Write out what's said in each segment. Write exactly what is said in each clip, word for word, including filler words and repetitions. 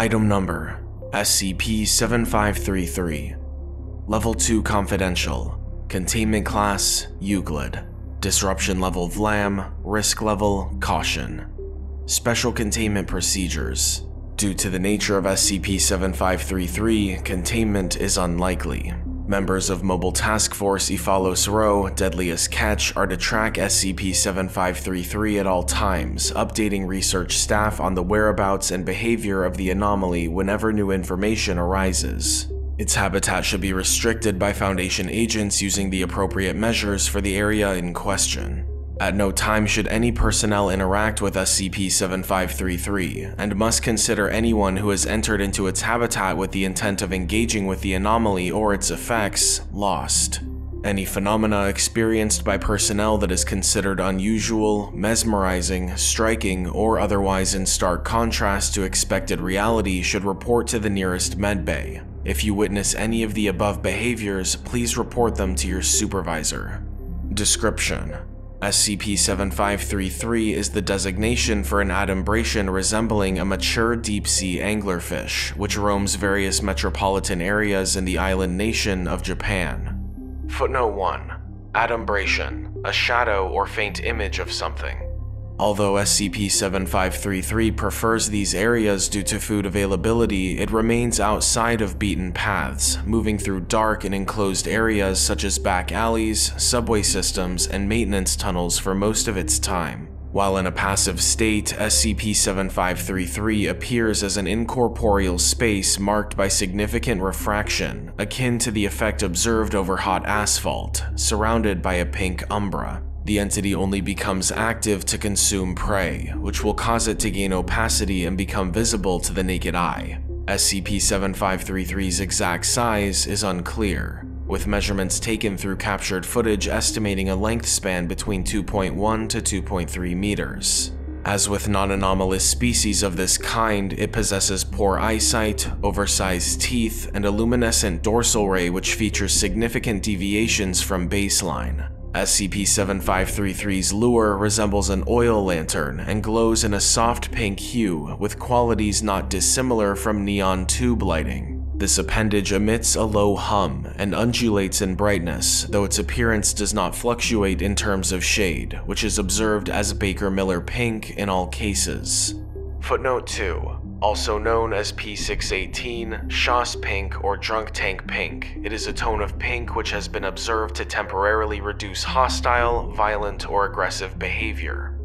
Item Number S C P seven five three three. Level two Confidential. Containment Class Euclid. Disruption Level V L A M. Risk Level Caution. Special Containment Procedures. Due to the nature of S C P seven five three three, containment is unlikely. Members of Mobile Task Force Iphalos Rho, Deadliest Catch are to track S C P seven five three three at all times, updating research staff on the whereabouts and behavior of the anomaly whenever new information arises. Its habitat should be restricted by Foundation agents using the appropriate measures for the area in question. At no time should any personnel interact with S C P seven five three three, and must consider anyone who has entered into its habitat with the intent of engaging with the anomaly or its effects lost. Any phenomena experienced by personnel that is considered unusual, mesmerizing, striking, or otherwise in stark contrast to expected reality should report to the nearest medbay. If you witness any of the above behaviors, please report them to your supervisor. Description: S C P seven five three three is the designation for an adumbration resembling a mature deep-sea anglerfish, which roams various metropolitan areas in the island nation of Japan. Footnote one. Adumbration: a shadow or faint image of something. Although S C P seven five three three prefers these areas due to food availability, it remains outside of beaten paths, moving through dark and enclosed areas such as back alleys, subway systems, and maintenance tunnels for most of its time. While in a passive state, S C P seven five three three appears as an incorporeal space marked by significant refraction, akin to the effect observed over hot asphalt, surrounded by a pink umbra. The entity only becomes active to consume prey, which will cause it to gain opacity and become visible to the naked eye. S C P seven five three three's exact size is unclear, with measurements taken through captured footage estimating a length span between two point one to two point three meters. As with non-anomalous species of this kind, it possesses poor eyesight, oversized teeth, and a luminescent dorsal ray which features significant deviations from baseline. S C P seven five three three's lure resembles an oil lantern and glows in a soft pink hue with qualities not dissimilar from neon tube lighting. This appendage emits a low hum and undulates in brightness, though its appearance does not fluctuate in terms of shade, which is observed as Baker-Miller pink in all cases. Footnote two. Also known as P six eighteen, Shoss Pink, or Drunk Tank Pink, it is a tone of pink which has been observed to temporarily reduce hostile, violent, or aggressive behavior.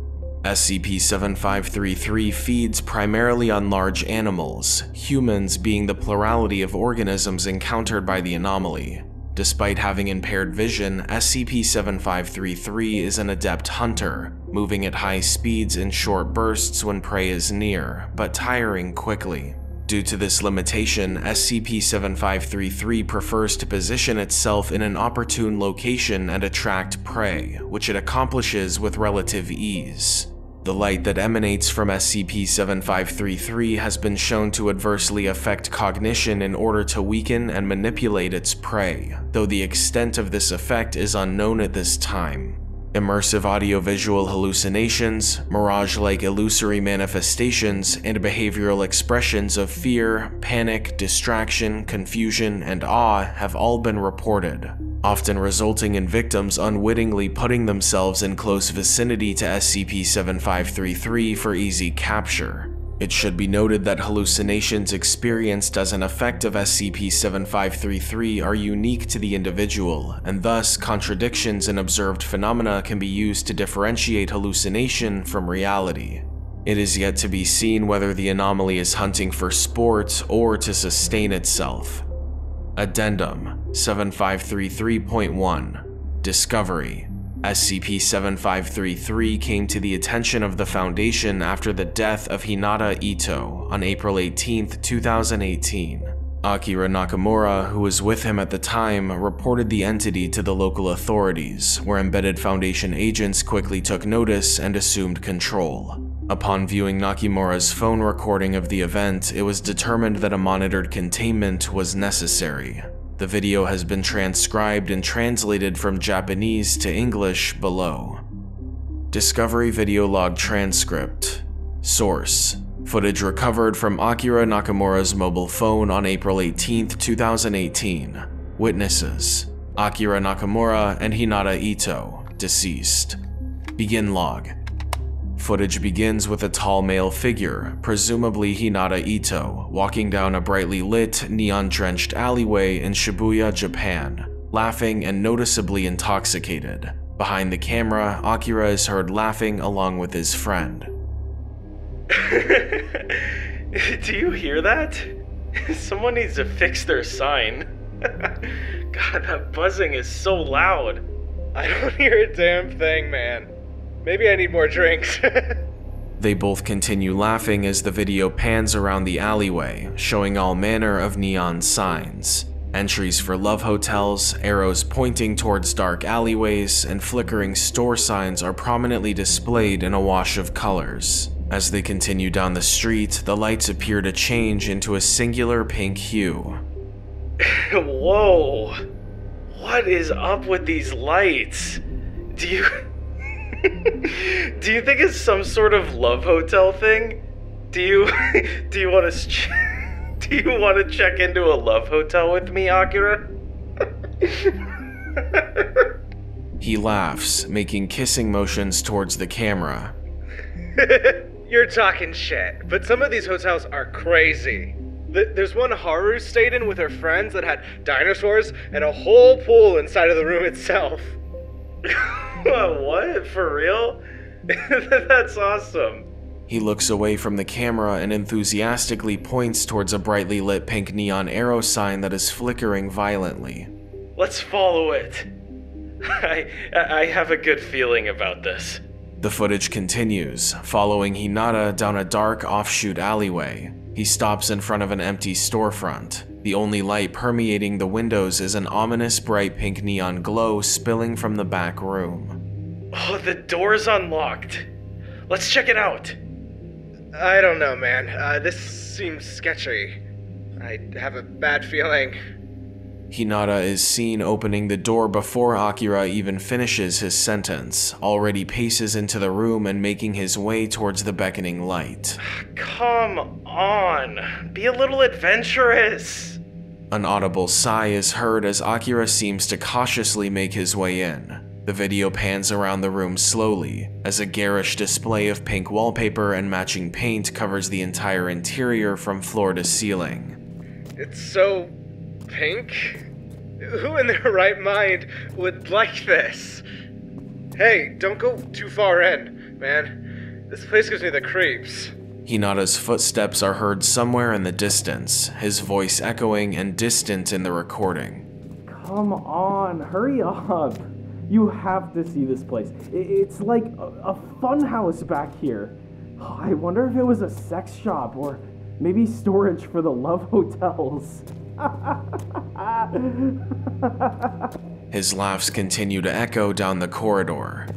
S C P seven five three three feeds primarily on large animals, humans being the plurality of organisms encountered by the anomaly. Despite having impaired vision, S C P seven five three three is an adept hunter, moving at high speeds in short bursts when prey is near, but tiring quickly. Due to this limitation, S C P seven five three three prefers to position itself in an opportune location and attract prey, which it accomplishes with relative ease. The light that emanates from S C P seven five three three has been shown to adversely affect cognition in order to weaken and manipulate its prey, though the extent of this effect is unknown at this time. Immersive audiovisual hallucinations, mirage-like illusory manifestations, and behavioral expressions of fear, panic, distraction, confusion, and awe have all been reported, often resulting in victims unwittingly putting themselves in close vicinity to S C P seven five three three for easy capture. It should be noted that hallucinations experienced as an effect of S C P seven five three three are unique to the individual, and thus contradictions in observed phenomena can be used to differentiate hallucination from reality. It is yet to be seen whether the anomaly is hunting for sport or to sustain itself. Addendum seven five three three point one Discovery. S C P seven five three three came to the attention of the Foundation after the death of Hinata Ito on April eighteenth two thousand eighteen. Akira Nakamura, who was with him at the time, reported the entity to the local authorities, where embedded Foundation agents quickly took notice and assumed control. Upon viewing Nakamura's phone recording of the event, it was determined that a monitored containment was necessary. The video has been transcribed and translated from Japanese to English below. Discovery Video Log Transcript. Source: Footage recovered from Akira Nakamura's mobile phone on April eighteenth, two thousand eighteen. Witnesses: Akira Nakamura and Hinata Ito, deceased. Begin log. Footage begins with a tall male figure, presumably Hinata Ito, walking down a brightly lit, neon-drenched alleyway in Shibuya, Japan, laughing and noticeably intoxicated. Behind the camera, Akira is heard laughing along with his friend. Do you hear that? Someone needs to fix their sign. God, that buzzing is so loud. I don't hear a damn thing, man. Maybe I need more drinks. They both continue laughing as the video pans around the alleyway, showing all manner of neon signs. Entries for love hotels, arrows pointing towards dark alleyways, and flickering store signs are prominently displayed in a wash of colors. As they continue down the street, the lights appear to change into a singular pink hue. Whoa! What is up with these lights? Do you... Do you think it's some sort of love hotel thing? Do you do you want to ch do you want to check into a love hotel with me, Akira? He laughs, making kissing motions towards the camera. You're talking shit, but some of these hotels are crazy. Th there's one Haru stayed in with her friends that had dinosaurs and a whole pool inside of the room itself. What? For real? That's awesome. He looks away from the camera and enthusiastically points towards a brightly lit pink neon arrow sign that is flickering violently. Let's follow it. I, I have a good feeling about this. The footage continues, following Hinata down a dark offshoot alleyway. He stops in front of an empty storefront. The only light permeating the windows is an ominous bright pink neon glow spilling from the back room. Oh, the door's unlocked. Let's check it out. I don't know, man. Uh, this seems sketchy. I have a bad feeling. Hinata is seen opening the door before Akira even finishes his sentence, already paces into the room and making his way towards the beckoning light. Come on, be a little adventurous. An audible sigh is heard as Akira seems to cautiously make his way in. The video pans around the room slowly, as a garish display of pink wallpaper and matching paint covers the entire interior from floor to ceiling. It's so pink? Who in their right mind would like this? Hey, don't go too far in, man. This place gives me the creeps. Hinata's footsteps are heard somewhere in the distance, his voice echoing and distant in the recording. Come on, hurry up. You have to see this place. It's like a funhouse back here. I wonder if it was a sex shop or maybe storage for the love hotels. His laughs continue to echo down the corridor.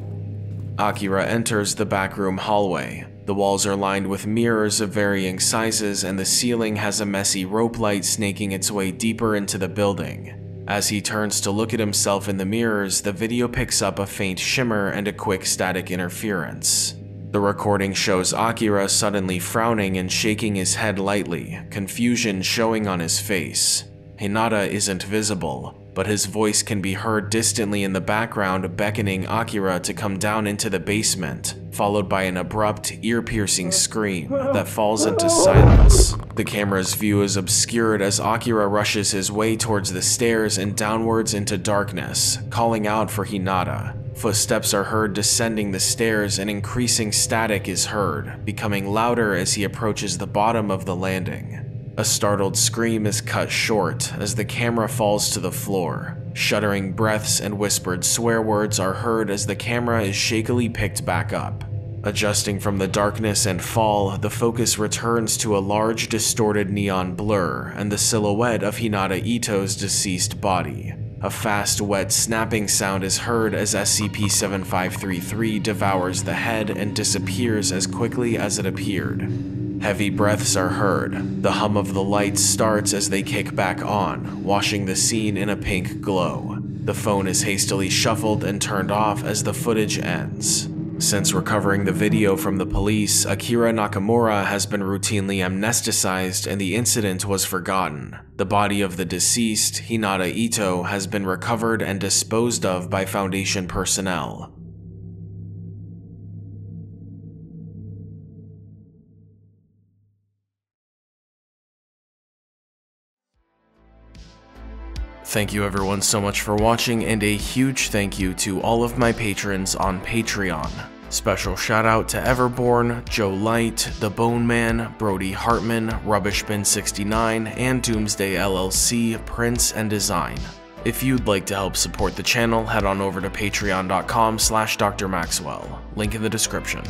Akira enters the backroom hallway. The walls are lined with mirrors of varying sizes, and the ceiling has a messy rope light snaking its way deeper into the building. As he turns to look at himself in the mirrors, the video picks up a faint shimmer and a quick static interference. The recording shows Akira suddenly frowning and shaking his head lightly, confusion showing on his face. Hinata isn't visible, but his voice can be heard distantly in the background beckoning Akira to come down into the basement, followed by an abrupt, ear-piercing scream that falls into silence. The camera's view is obscured as Akira rushes his way towards the stairs and downwards into darkness, calling out for Hinata. Footsteps are heard descending the stairs and increasing static is heard, becoming louder as he approaches the bottom of the landing. A startled scream is cut short as the camera falls to the floor. Shuddering breaths and whispered swear words are heard as the camera is shakily picked back up. Adjusting from the darkness and fall, the focus returns to a large distorted neon blur and the silhouette of Hinata Ito's deceased body. A fast, wet snapping sound is heard as S C P seven five three three devours the head and disappears as quickly as it appeared. Heavy breaths are heard. The hum of the lights starts as they kick back on, washing the scene in a pink glow. The phone is hastily shuffled and turned off as the footage ends. Since recovering the video from the police, Akira Nakamura has been routinely amnesticized and the incident was forgotten. The body of the deceased, Hinata Ito, has been recovered and disposed of by Foundation personnel. Thank you everyone so much for watching, and a huge thank you to all of my patrons on Patreon. Special shout out to Everborn, Joe Light, The Bone Man, Brody Hartman, Rubbishbin sixty-nine, and Doomsday L L C, Prince and Design. If you'd like to help support the channel, head on over to patreon dot com slash Doctor Maxwell, link in the description.